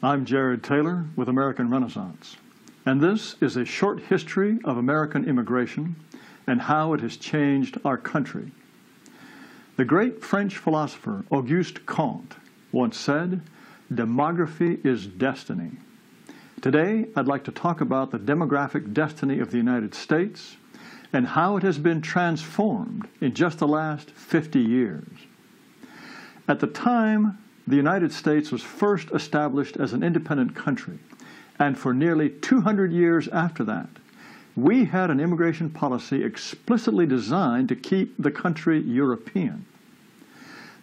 I'm Jared Taylor with American Renaissance, and this is a short history of American immigration and how it has changed our country. The great French philosopher Auguste Comte once said, "Demography is destiny." Today, I'd like to talk about the demographic destiny of the United States and how it has been transformed in just the last 50 years. At the time, the United States was first established as an independent country, and for nearly 200 years after that, we had an immigration policy explicitly designed to keep the country European.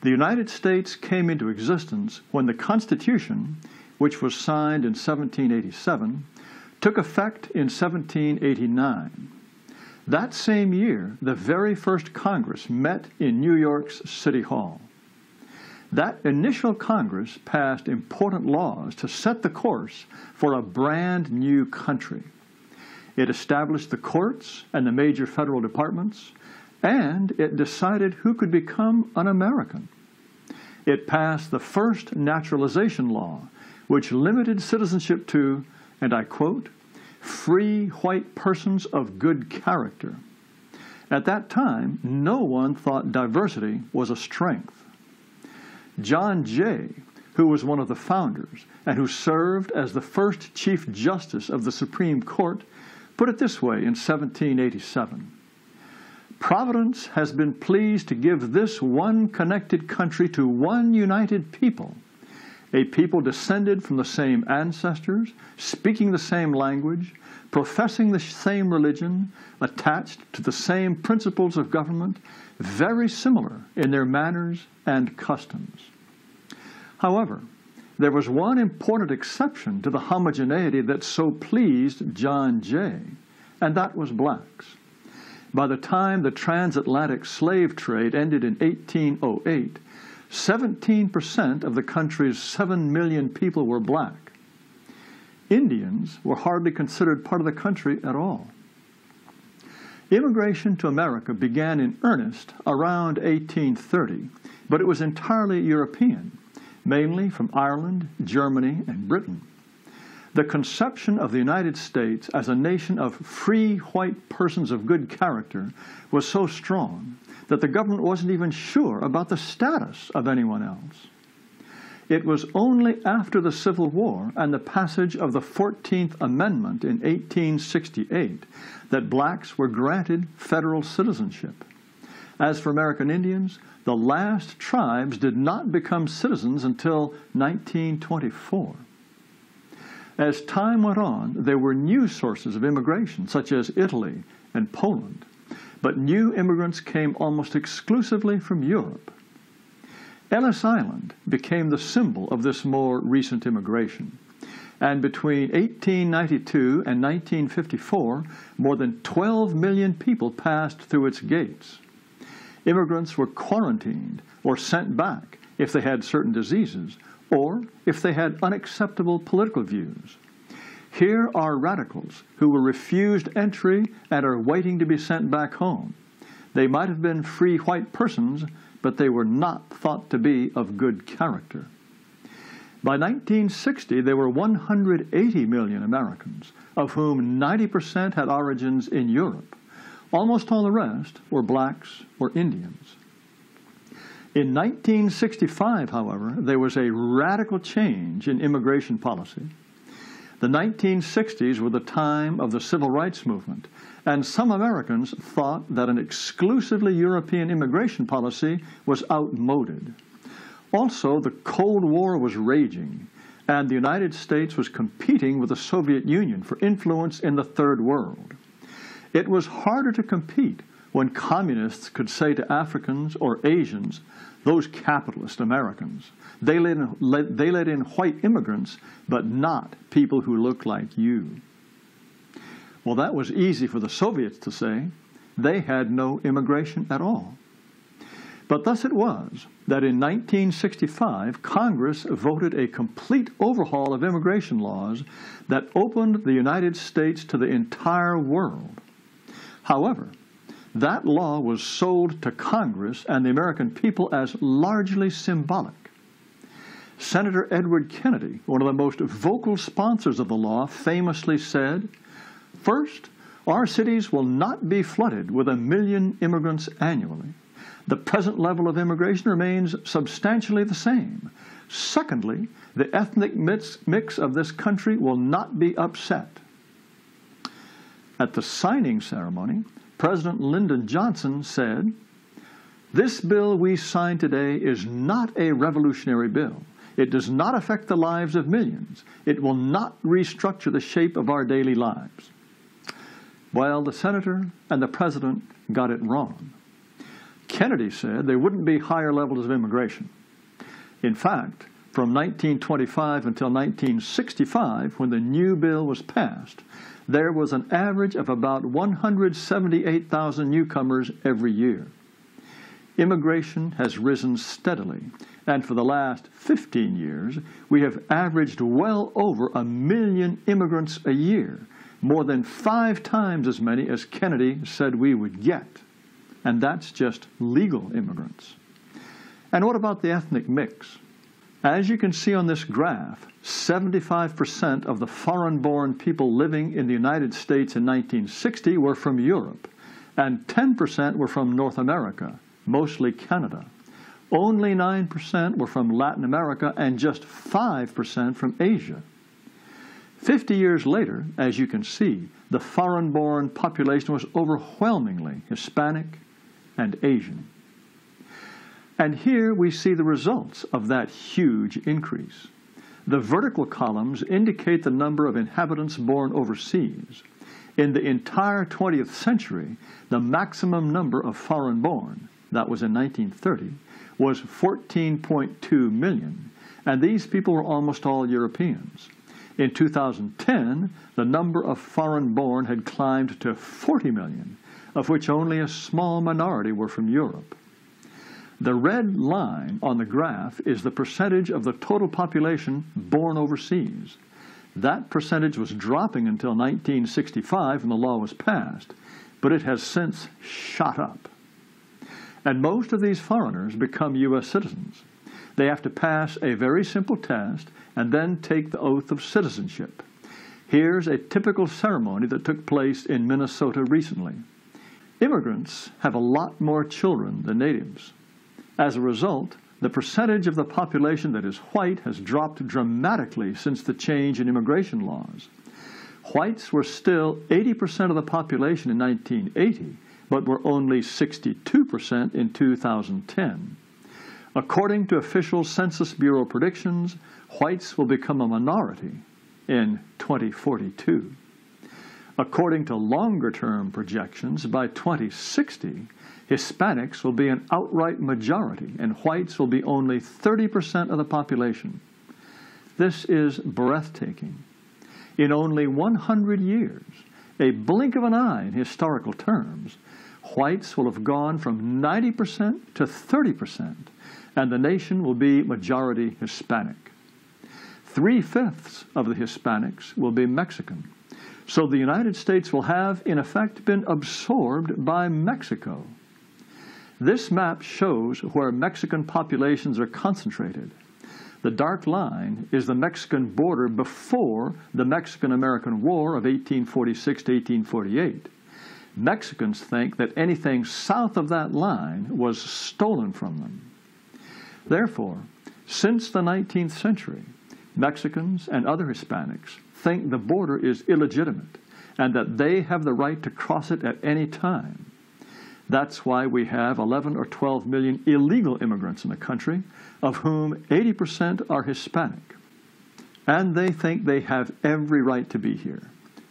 The United States came into existence when the Constitution, which was signed in 1787, took effect in 1789. That same year, the very first Congress met in New York's City Hall. That initial Congress passed important laws to set the course for a brand new country. It established the courts and the major federal departments, and it decided who could become an American. It passed the first naturalization law, which limited citizenship to, and I quote, "free white persons of good character." At that time, no one thought diversity was a strength. John Jay, who was one of the founders and who served as the first Chief Justice of the Supreme Court, put it this way in 1787, "Providence has been pleased to give this one connected country to one united people, a people descended from the same ancestors, speaking the same language, professing the same religion, attached to the same principles of government, very similar in their manners and customs." However, there was one important exception to the homogeneity that so pleased John Jay, and that was blacks. By the time the transatlantic slave trade ended in 1808, 17% of the country's 7 million people were black. Indians were hardly considered part of the country at all. Immigration to America began in earnest around 1830, but it was entirely European, mainly from Ireland, Germany, and Britain. The conception of the United States as a nation of free white persons of good character was so strong that the government wasn't even sure about the status of anyone else. It was only after the Civil War and the passage of the 14th Amendment in 1868 that blacks were granted federal citizenship. As for American Indians, the last tribes did not become citizens until 1924. As time went on, there were new sources of immigration, such as Italy and Poland, but new immigrants came almost exclusively from Europe. Ellis Island became the symbol of this more recent immigration, and between 1892 and 1954, more than 12 million people passed through its gates. Immigrants were quarantined or sent back if they had certain diseases, or if they had unacceptable political views. Here are radicals who were refused entry and are waiting to be sent back home. They might have been free white persons, but they were not thought to be of good character. By 1960, there were 180 million Americans, of whom 90% had origins in Europe. Almost all the rest were blacks or Indians. In 1965, however, there was a radical change in immigration policy. The 1960s were the time of the Civil Rights Movement, and some Americans thought that an exclusively European immigration policy was outmoded. Also, the Cold War was raging, and the United States was competing with the Soviet Union for influence in the Third World. It was harder to compete when communists could say to Africans or Asians, "Those capitalist Americans, they let in white immigrants, but not people who look like you." Well, that was easy for the Soviets to say. They had no immigration at all. But thus it was that in 1965, Congress voted a complete overhaul of immigration laws that opened the United States to the entire world. However, that law was sold to Congress and the American people as largely symbolic. Senator Edward Kennedy, one of the most vocal sponsors of the law, famously said, "First, our cities will not be flooded with 1 million immigrants annually. The present level of immigration remains substantially the same. Secondly, the ethnic mix of this country will not be upset." At the signing ceremony, President Lyndon Johnson said, "This bill we sign today is not a revolutionary bill. It does not affect the lives of millions. It will not restructure the shape of our daily lives." Well, the senator and the president got it wrong. Kennedy said there wouldn't be higher levels of immigration. In fact, from 1925 until 1965, when the new bill was passed, there was an average of about 178,000 newcomers every year. Immigration has risen steadily, and for the last 15 years, we have averaged well over 1 million immigrants a year, more than 5 times as many as Kennedy said we would get. And that's just legal immigrants. And what about the ethnic mix? As you can see on this graph, 75% of the foreign-born people living in the United States in 1960 were from Europe, and 10% were from North America, mostly Canada. Only 9% were from Latin America, and just 5% from Asia. 50 years later, as you can see, the foreign-born population was overwhelmingly Hispanic and Asian. And here we see the results of that huge increase. The vertical columns indicate the number of inhabitants born overseas. In the entire 20th century, the maximum number of foreign-born, that was in 1930, was 14.2 million, and these people were almost all Europeans. In 2010, the number of foreign-born had climbed to 40 million, of which only a small minority were from Europe. The red line on the graph is the percentage of the total population born overseas. That percentage was dropping until 1965 when the law was passed, but it has since shot up. And most of these foreigners become U.S. citizens. They have to pass a very simple test and then take the oath of citizenship. Here's a typical ceremony that took place in Minnesota recently. Immigrants have a lot more children than natives. As a result, the percentage of the population that is white has dropped dramatically since the change in immigration laws. Whites were still 80% of the population in 1980, but were only 62% in 2010. According to official Census Bureau predictions, whites will become a minority in 2042. According to longer-term projections, by 2060, Hispanics will be an outright majority, and whites will be only 30% of the population. This is breathtaking. In only 100 years, a blink of an eye in historical terms, whites will have gone from 90% to 30%. And the nation will be majority Hispanic. 3/5 of the Hispanics will be Mexican. So the United States will have, in effect, been absorbed by Mexico. This map shows where Mexican populations are concentrated. The dark line is the Mexican border before the Mexican-American War of 1846 to 1848. Mexicans think that anything south of that line was stolen from them. Therefore, since the 19th century, Mexicans and other Hispanics think the border is illegitimate and that they have the right to cross it at any time. That's why we have 11 or 12 million illegal immigrants in the country, of whom 80% are Hispanic. And they think they have every right to be here.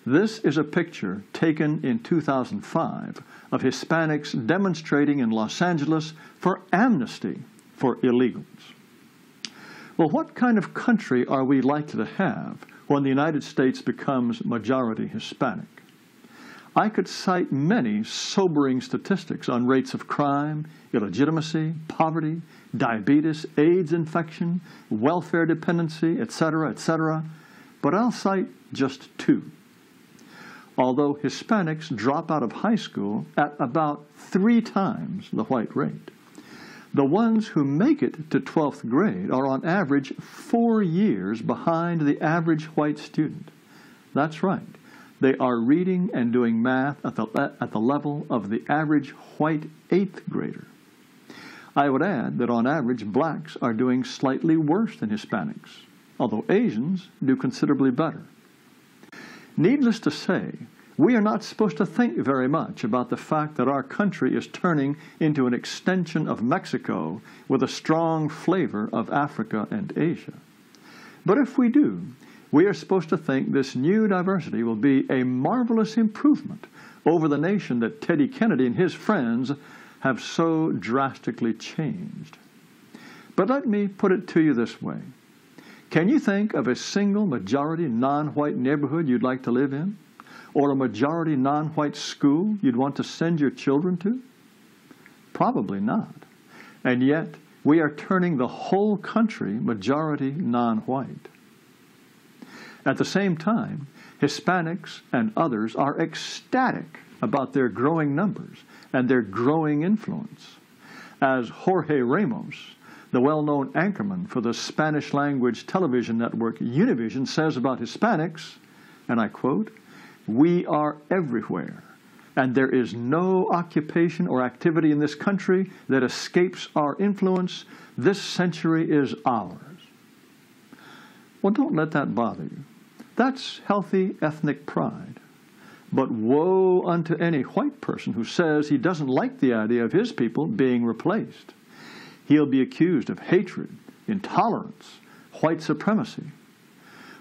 This is a picture taken in 2005 of Hispanics demonstrating in Los Angeles for amnesty for illegals. Well, what kind of country are we likely to have when the United States becomes majority Hispanic? I could cite many sobering statistics on rates of crime, illegitimacy, poverty, diabetes, AIDS infection, welfare dependency, etc., etc., but I'll cite just 2. Although Hispanics drop out of high school at about 3 times the white rate, The ones who make it to 12th grade are on average 4 years behind the average white student. That's right. They are reading and doing math at the level of the average white 8th grader. I would add that on average, blacks are doing slightly worse than Hispanics, although Asians do considerably better. Needless to say, we are not supposed to think very much about the fact that our country is turning into an extension of Mexico with a strong flavor of Africa and Asia. But if we do, we are supposed to think this new diversity will be a marvelous improvement over the nation that Teddy Kennedy and his friends have so drastically changed. But let me put it to you this way. Can you think of a single majority non-white neighborhood you'd like to live in? Or a majority non-white school you'd want to send your children to? Probably not. And yet, we are turning the whole country majority non-white. At the same time, Hispanics and others are ecstatic about their growing numbers and their growing influence. As Jorge Ramos, the well-known anchorman for the Spanish-language television network Univision, says about Hispanics, and I quote, "We are everywhere, and there is no occupation or activity in this country that escapes our influence. This century is ours." Well, don't let that bother you. That's healthy ethnic pride. But woe unto any white person who says he doesn't like the idea of his people being replaced. He'll be accused of hatred, intolerance, white supremacy.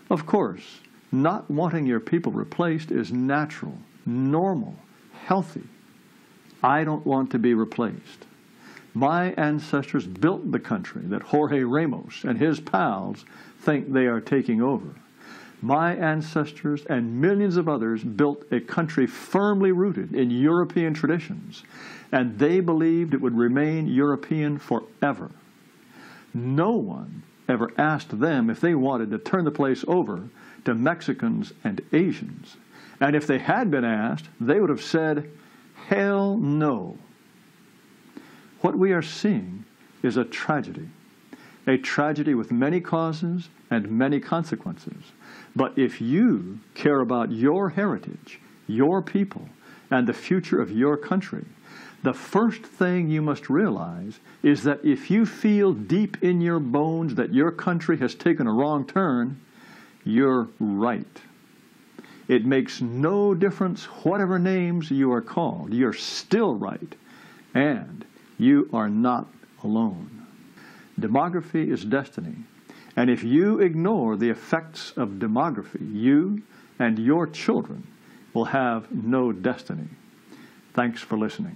Of course, not wanting your people replaced is natural, normal, healthy. I don't want to be replaced. My ancestors built the country that Jorge Ramos and his pals think they are taking over. My ancestors and millions of others built a country firmly rooted in European traditions, and they believed it would remain European forever. No one ever asked them if they wanted to turn the place over to Mexicans and Asians. And if they had been asked, they would have said, "Hell no." What we are seeing is a tragedy with many causes and many consequences. But if you care about your heritage, your people, and the future of your country, the first thing you must realize is that if you feel deep in your bones that your country has taken a wrong turn, you're right. It makes no difference whatever names you are called. You're still right, and you are not alone. Demography is destiny, and if you ignore the effects of demography, you and your children will have no destiny. Thanks for listening.